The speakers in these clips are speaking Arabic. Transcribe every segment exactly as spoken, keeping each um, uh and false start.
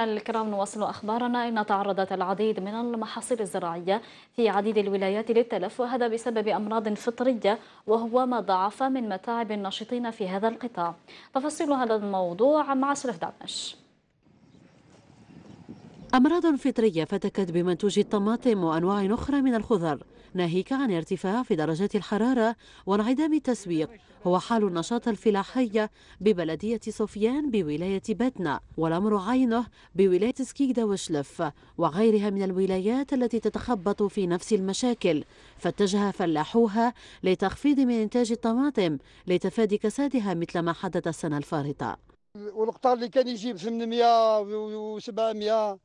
الكرام، نواصل أخبارنا. إن تعرضت العديد من المحاصيل الزراعية في عديد الولايات للتلف، وهذا بسبب أمراض فطرية، وهو ما ضعف من متاعب الناشطين في هذا القطاع. تفاصيل هذا الموضوع مع سلف دعمش. أمراض فطرية فتكت بمنتوج الطماطم وأنواع أخرى من الخضر، ناهيك عن ارتفاع في درجات الحرارة وانعدام التسويق، هو حال النشاط الفلاحي ببلدية صفيان بولاية باتنا، والأمر عينه بولاية سكيكدا وشلف وغيرها من الولايات التي تتخبط في نفس المشاكل، فاتجه فلاحوها لتخفيض من إنتاج الطماطم لتفادي كسادها مثل ما حدث السنة الفارطة. والقطار اللي كان يجيب ثمانمائة وسبعمائة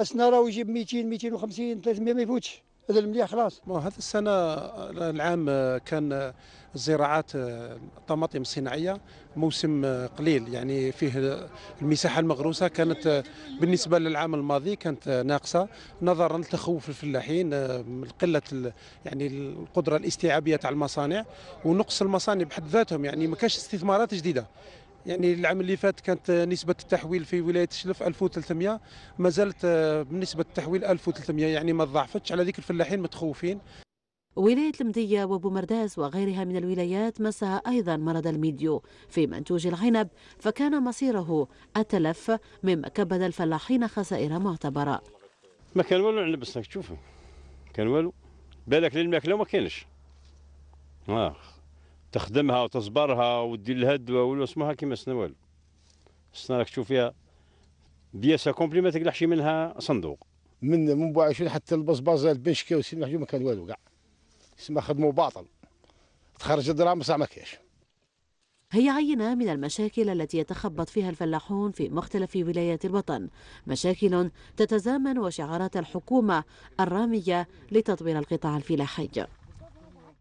السنة راهو يجيب مئتين مئتين وخمسين ثلاثمائة، ما يفوتش. هذا المليح خلاص. هذا السنة العام كان الزراعات الطماطم الصناعية موسم قليل، يعني فيه المساحة المغروسة كانت بالنسبة للعام الماضي كانت ناقصة، نظرا لتخوف الفلاحين من قلة يعني القدرة الاستيعابية تاع المصانع ونقص المصانع بحد ذاتهم، يعني ما كانش استثمارات جديدة. يعني العام اللي فات كانت نسبة التحويل في ولاية شلف ألف وثلاثمائة، ما زالت بنسبة التحويل ألف وثلاثمائة، يعني ما ضعفتش على ذيك الفلاحين متخوفين. ولاية المدية وبومرداس وغيرها من الولايات مسها أيضا مرض الميديو في منتوج العنب، فكان مصيره التلف مما كبد الفلاحين خسائر معتبرة. ما كان والو العنب السنة تشوفه، كان والو بالك للماكلة ما كانش. آه. تخدمها وتصبرها وتدير لها الدواء ولا اسمها كيما السنه والو. السنه راك تشوف فيها بياسه كومبلي ما تقلحش منها صندوق. من من بوعشون حتى البصباصه البنشكه وسيد محجوب ما كان والو كاع. اسمها خدموا باطل. تخرج الدراهم بصح ما كاش. هي عينة من المشاكل التي يتخبط فيها الفلاحون في مختلف ولايات الوطن، مشاكل تتزامن وشعارات الحكومه الراميه لتطوير القطاع الفلاحي.